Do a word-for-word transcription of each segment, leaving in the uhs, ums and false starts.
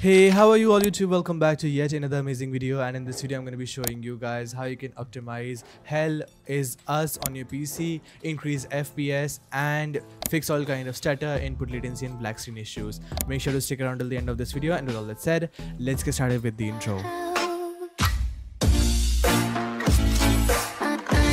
Hey, how are you all YouTube? Welcome back to yet another amazing video, and in this video I'm going to be showing you guys how you can optimize Hell Is Us on your P C, increase F P S and fix all kind of stutter, input latency and black screen issues. Make sure to stick around till the end of this video, and with all that said, let's get started with the intro.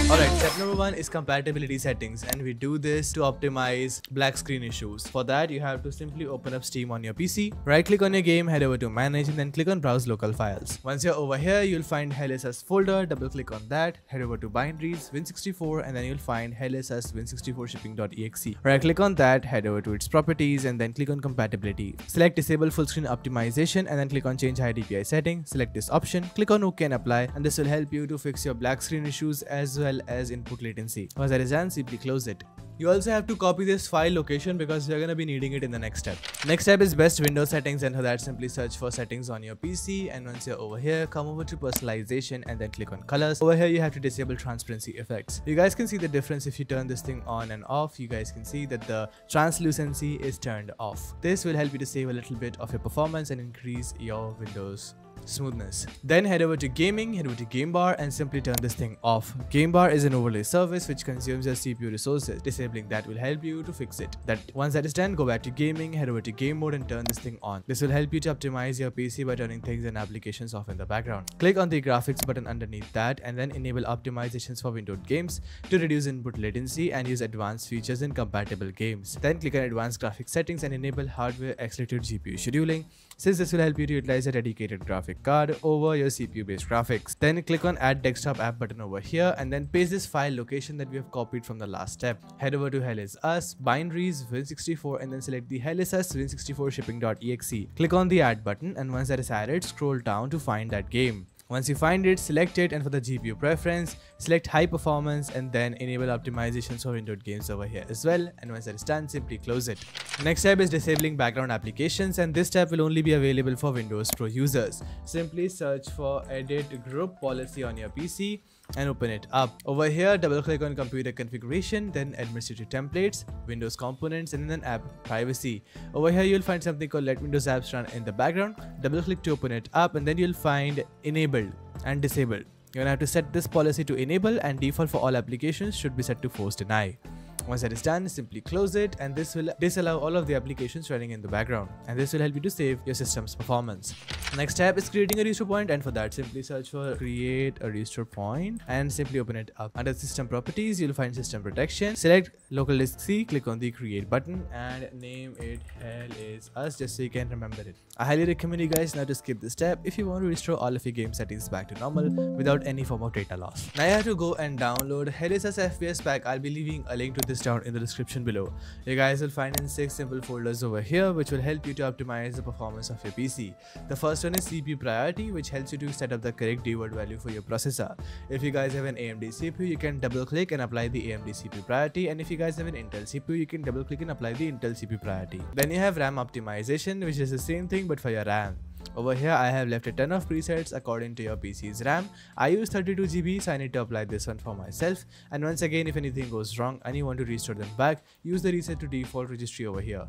Alright, step number one is compatibility settings, and we do this to optimize black screen issues. For that, you have to simply open up Steam on your P C, right click on your game, head over to manage and then click on browse local files. Once you're over here, you'll find Hell Is Us folder, double click on that, head over to binaries, win sixty-four, and then you'll find Hell Is Us win sixty-four shipping dot E X E. Right click on that, head over to its properties and then click on compatibility. Select disable full screen optimization and then click on change high D P I setting, select this option, click on OK and apply, and this will help you to fix your black screen issues as well as input latency. Once that is done, simply close it. You also have to copy this file location because you're going to be needing it in the next step. Next step is best Windows settings, and for that simply search for settings on your P C, and once you're over here, come over to personalization and then click on colors. Over here you have to disable transparency effects. You guys can see the difference if you turn this thing on and off. You guys can see that the translucency is turned off. This will help you to save a little bit of your performance and increase your Windows smoothness. Then head over to gaming, head over to game bar and simply turn this thing off. Game bar is an overlay service which consumes your C P U resources. Disabling that will help you to fix it. That once that is done, go back to gaming, head over to game mode and turn this thing on. This will help you to optimize your P C by turning things and applications off in the background. Click on the graphics button underneath that and then enable optimizations for windowed games to reduce input latency and use advanced features in compatible games. Then click on advanced graphics settings and enable hardware accelerated G P U scheduling, since this will help you to utilize a dedicated graphics card over your C P U based graphics. Then click on add desktop app button over here and then paste this file location that we have copied from the last step. Head over to Hell Is Us, binaries, win sixty-four and then select the Hell Is Us win sixty-four shipping dot E X E. Click on the add button, and once that is added, scroll down to find that game. Once you find it, select it, and for the G P U preference, select high performance and then enable optimizations for windowed games over here as well, and once that is done, simply close it. Next step is disabling background applications, and this step will only be available for Windows Pro users. Simply search for edit group policy on your P C and open it up. Over here, double click on computer configuration, then administrative templates, Windows components and then app privacy. Over here you'll find something called let Windows apps run in the background. Double click to open it up and then you'll find enabled and disabled. You're gonna have to set this policy to enable, and default for all applications should be set to force deny. Once that is done, simply close it, and this will disallow all of the applications running in the background, and this will help you to save your system's performance. Next step is creating a restore point, and for that simply search for create a restore point and simply open it up. Under system properties you'll find system protection, select local disk C, click on the create button and name it Hell Is Us just so you can remember it. I highly recommend you guys not to skip this step if you want to restore all of your game settings back to normal without any form of data loss. Now you have to go and download Hell Is Us F P S pack. I'll be leaving a link to this down in the description below. You guys will find in six simple folders over here which will help you to optimize the performance of your P C. The first one is C P U priority, which helps you to set up the correct D WORD value for your processor. If you guys have an A M D C P U, you can double click and apply the A M D C P U priority, and if you guys have an Intel C P U, you can double click and apply the Intel C P U priority. Then you have RAM optimization, which is the same thing but for your RAM. Over here I have left a ton of presets according to your P C's RAM. I use thirty-two G B, so I need to apply this one for myself, and once again if anything goes wrong and you want to restore them back, use the reset to default registry over here.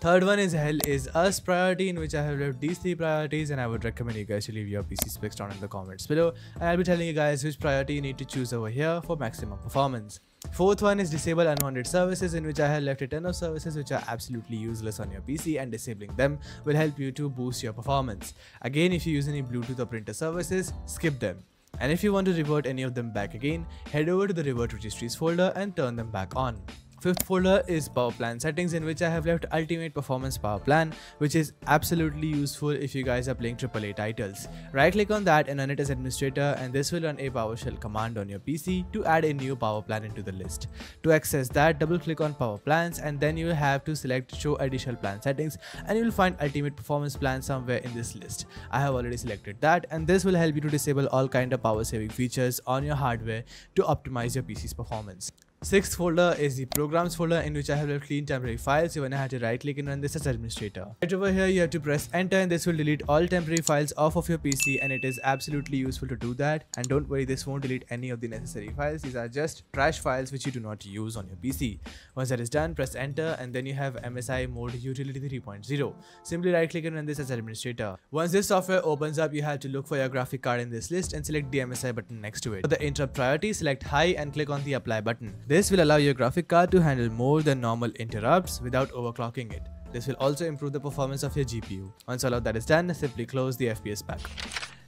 Third one is Hell Is Us priority, in which I have left these three priorities, and I would recommend you guys to leave your P C specs down in the comments below, and I'll be telling you guys which priority you need to choose over here for maximum performance. Fourth one is disable unwanted services, in which I have left a ton of services which are absolutely useless on your P C, and disabling them will help you to boost your performance. Again, if you use any Bluetooth or printer services, skip them. And if you want to revert any of them back again, head over to the revert registries folder and turn them back on. Fifth folder is power plan settings, in which I have left ultimate performance power plan, which is absolutely useful if you guys are playing triple A titles. Right click on that and run it as administrator, and this will run a PowerShell command on your P C to add a new power plan into the list. To access that, double click on power plans and then you will have to select show additional plan settings, and you will find ultimate performance plan somewhere in this list. I have already selected that, and this will help you to disable all kind of power saving features on your hardware to optimize your P C's performance. Sixth folder is the programs folder in which I have left clean temporary files, so when I had to right click and run this as administrator. Right over here you have to press enter and this will delete all temporary files off of your P C, and it is absolutely useful to do that. And don't worry, this won't delete any of the necessary files, these are just trash files which you do not use on your P C. Once that is done, press enter and then you have M S I mode utility three point zero. Simply right click and run this as administrator. Once this software opens up, you have to look for your graphic card in this list and select the M S I button next to it. For the interrupt priority, select high and click on the apply button. This will allow your graphic card to handle more than normal interrupts without overclocking it. This will also improve the performance of your G P U. Once all of that is done, simply close the F P S pack.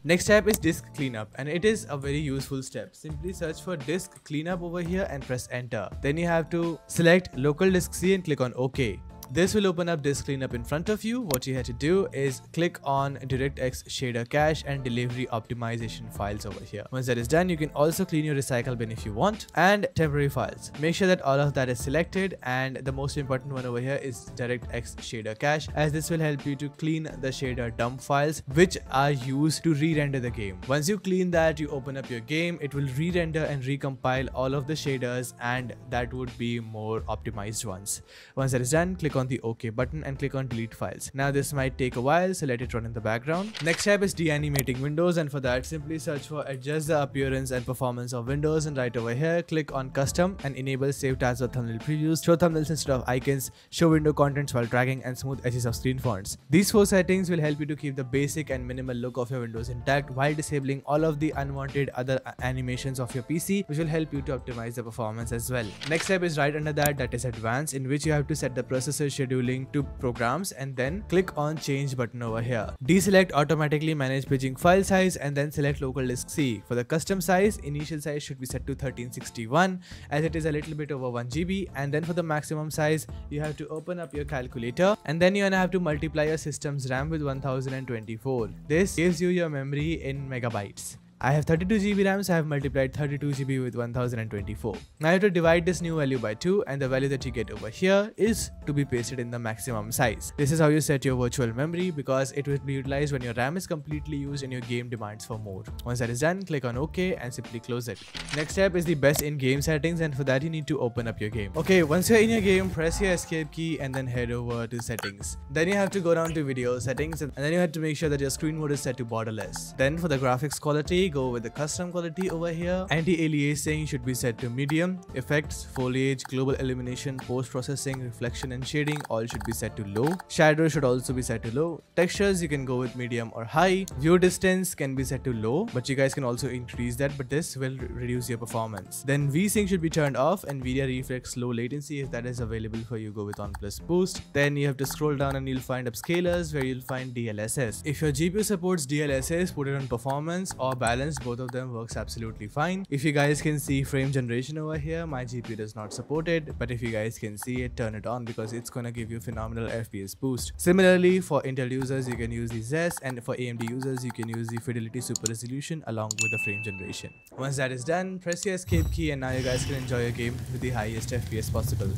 Next step is disk cleanup, and it is a very useful step. Simply search for disk cleanup over here and press enter. Then you have to select local disk C and click on OK. This will open up disk cleanup in front of you. What you have to do is click on DirectX shader cache and delivery optimization files over here. Once that is done, you can also clean your recycle bin if you want, and temporary files. Make sure that all of that is selected, and the most important one over here is DirectX shader cache, as this will help you to clean the shader dump files which are used to re-render the game. Once you clean that, you open up your game, it will re-render and recompile all of the shaders, and that would be more optimized ones. Once that is done, click on on the OK button and click on delete files. Now this might take a while, so let it run in the background. Next step is de-animating Windows, and for that simply search for adjust the appearance and performance of Windows, and right over here click on custom and enable save tabs or thumbnail previews, show thumbnails instead of icons, show window contents while dragging, and smooth edges of screen fonts. These four settings will help you to keep the basic and minimal look of your Windows intact while disabling all of the unwanted other animations of your P C, which will help you to optimize the performance as well. Next step is right under that, that is advanced, in which you have to set the processor scheduling to programs and then click on change button over here. Deselect automatically manage paging file size and then select local disk C. For the custom size, initial size should be set to thirteen sixty-one as it is a little bit over one G B, and then for the maximum size you have to open up your calculator and then you're gonna have to multiply your system's RAM with one thousand twenty-four. This gives you your memory in megabytes. I have thirty-two G B RAM, so I have multiplied thirty-two G B with one thousand twenty-four. Now you have to divide this new value by two, and the value that you get over here is to be pasted in the maximum size. This is how you set your virtual memory, because it will be utilized when your RAM is completely used and your game demands for more. Once that is done, click on OK and simply close it. Next step is the best in-game settings, and for that you need to open up your game. Okay, once you're in your game, press your escape key and then head over to settings. Then you have to go down to video settings, and then you have to make sure that your screen mode is set to borderless. Then for the graphics quality, go with the custom quality over here. Anti-aliasing should be set to medium. Effects, foliage, global illumination, post-processing, reflection and shading all should be set to low. Shadow should also be set to low. Textures you can go with medium or high. View distance can be set to low, but you guys can also increase that, but this will reduce your performance. Then VSync should be turned off, and Nvidia reflex low latency, if that is available for you, go with on plus boost. Then you have to scroll down and you'll find upscalers, where you'll find D L S S. If your G P U supports D L S S, put it on performance or balance. Both of them works absolutely fine. If you guys can see frame generation over here, my G P U does not support it, but if you guys can see it, turn it on, because it's gonna give you phenomenal F P S boost. Similarly, for Intel users you can use the Z E S, and for A M D users you can use the Fidelity Super Resolution along with the frame generation. Once that is done, press your escape key, and now you guys can enjoy your game with the highest F P S possible.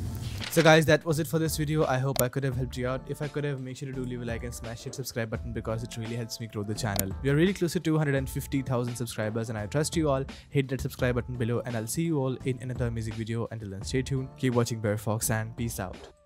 So guys, that was it for this video. I hope I could have helped you out. If I could have, make sure to do leave a like and smash that subscribe button, because it really helps me grow the channel. We are really close to two hundred fifty thousand subscribers, and I trust you all. Hit that subscribe button below, and I'll see you all in another music video. Until then, stay tuned, keep watching BareFox, and peace out.